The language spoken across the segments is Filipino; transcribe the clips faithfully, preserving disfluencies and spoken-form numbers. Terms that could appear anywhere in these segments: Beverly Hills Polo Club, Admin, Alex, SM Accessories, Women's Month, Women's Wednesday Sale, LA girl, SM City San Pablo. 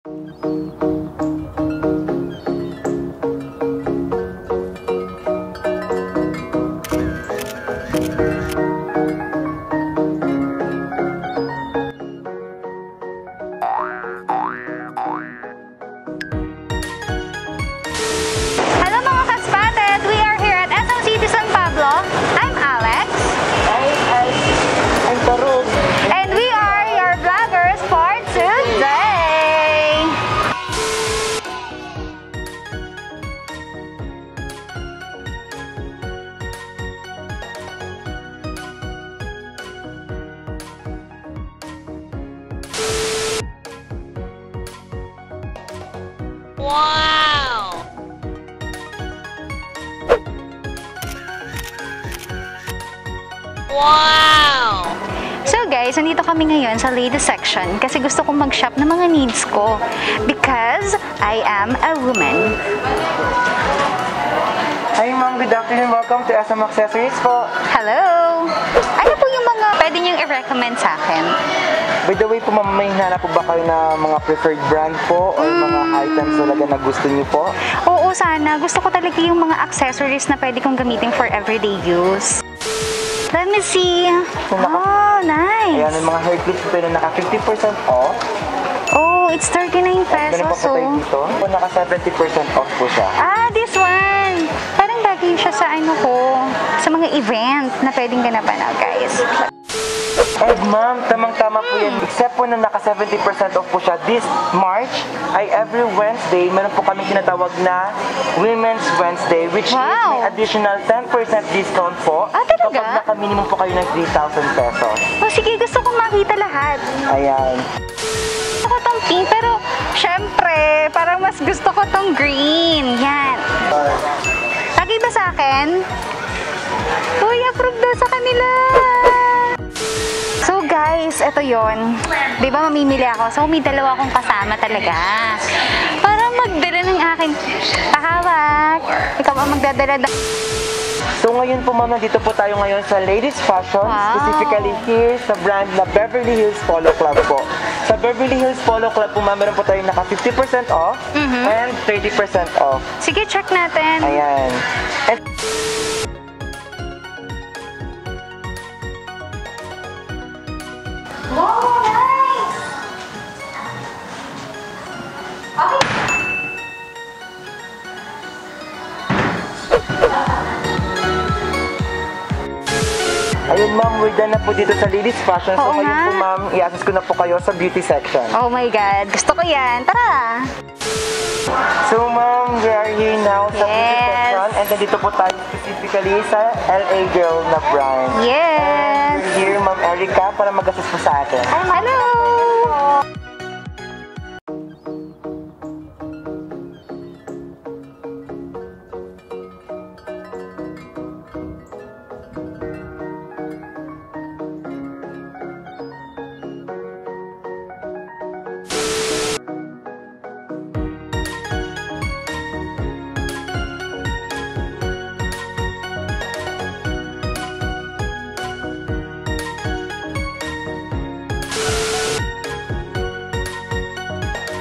I'm Alex. Hi, hi. I'm Tarun. And we are your vloggers for today. Wow. Wow! So guys, nandito kami ngayon sa ladies section kasi gusto kong mag-shop ng mga needs ko because I am a woman. Hi ma'am, good afternoon. Welcome to S M Accessories po. Hello! Ano po yung mga pwede niyong i-recommend sa akin? By the way po ma'am, may hinanap po ba kayo na mga preferred brand po o mm. mga items talaga na gusto niyo po? Oo, sana. Gusto ko talaga yung mga accessories na pwede kong gamitin for everyday use. Let me see. Oh, nice. Ayan, yung mga hair clips po yung naka fifty percent off. Oh, it's thirty-nine pesos. Ganun po po tayo dito. Naka seventy percent off po siya. Ah, this one. Parang bagay siya sa ano ko, sa mga event na pwedeng ganapan na, guys. Eh, ma'am, tamang-tama po yan. Except po na naka seventy percent off po siya. This March ay every Wednesday, meron po kami tinatawag na Women's Wednesday, which wow. is may additional ten percent discount po. Ah, talaga? Kapag naka-minimum po kayo ng three thousand pesos. Oh, sige, gusto kong makita lahat. Ayan. Gusto ko tong pink, pero syempre, parang mas gusto ko tong green. Yan. Lagay ba sa akin? Uy, approve daw sa kanila. So guys, ito yun. Diba mamimili ako? So may dalawa akong kasama talaga. Para magdala ng aking kahawak. Ikaw ang magdadala. So ngayon po ma'am, nandito po tayo ngayon sa ladies fashion. Wow. Specifically here sa brand na Beverly Hills Polo Club po. Sa Beverly Hills Polo Club po ma'am, meron po tayo naka fifty percent off mm-hmm. and thirty percent off. Sige, check natin. Ayan. And wow, nice! Okay. Ayun ma'am, we're done na po dito sa ladies fashion. Oo, so ngayon po ma'am, i-assist ko na po kayo sa beauty section. Oh my God, gusto ko yan. Tara! So ma'am, we are here now sa yes. beauty section. And then dito po tayo specifically sa L A girl na brand. Yes! And here, Ma'am Erica, para mag-assist po sa atin. Hello! Hello!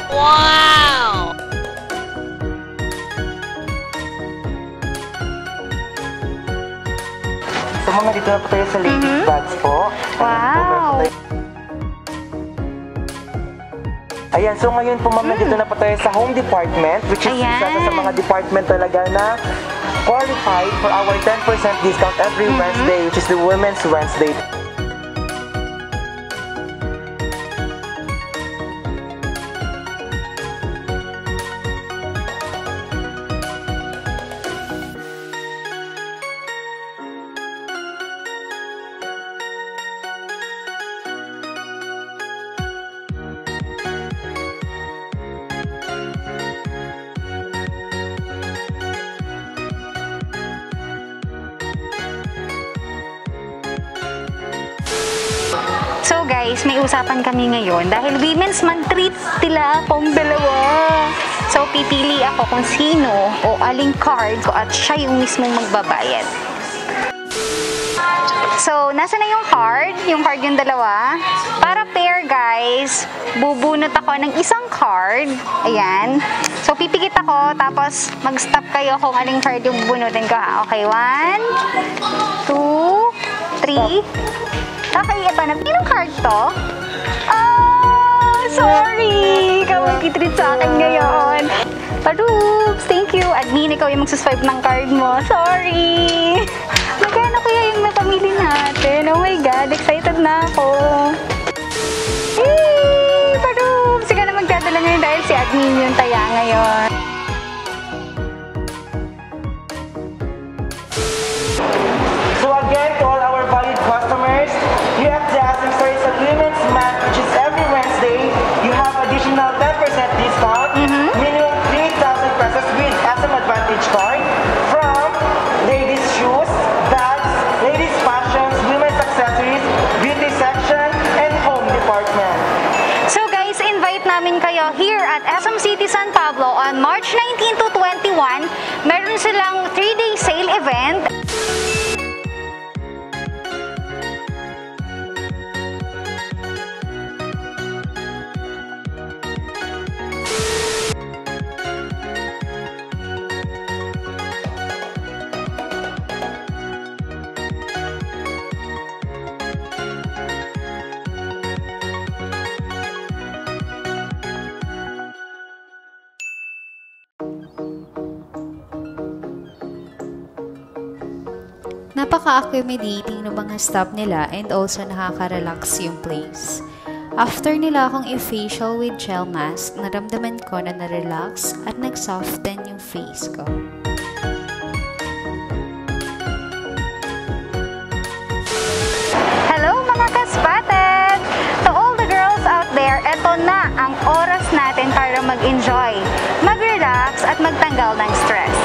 Wow! So mga dito na po tayo sa ladies mm-hmm. bags po. Wow! Ayan, so ngayon po ma'am, mm. dito na po tayo sa home department, which is isa sa mga department talaga na qualified for our ten percent discount every mm-hmm. Wednesday, which is the Women's Wednesday. So guys, may usapan kami ngayon dahil Women's Month treat sila akong dalawa. So pipili ako kung sino o aling card ko at siya yung mismong magbabayad. So, nasa na yung card? Yung card yung dalawa. Para pair, guys, bubunot ako ng isang card. Ayan. So, pipikit ako, tapos mag-stop kayo kung aling card yung bubunutin ko, ha? Okay, one, two, three. Okay, ito na. Pinong card to? Oh, sorry! Ikaw magkitreat sa akin ngayon. Paroops! Thank you! Admin, ikaw yung magsuswipe ng card mo. Sorry! Magkano kaya yung napamili natin? Oh my God! Excited na ako! Hey! Paroops! Sige na magdadala ngayon dahil si Admin yung taya ngayon. So again, to all our valued customers, you have the S M Accessories at Women's Month, which is every Wednesday. You have additional ten percent discount. Mm-hmm. Kayo here at S M City San Pablo on March nineteenth to twenty-first. Meron silang three day sale event. Napaka-accommodating ng mga staff nila and also nakaka-relax yung place. After nila akong i-facial with gel mask, naramdaman ko na na-relax at nag-soften yung face ko. Hello mga kaspatid! To all the girls out there, eto na ang oras natin para mag-enjoy, mag-relax at magtanggal ng stress.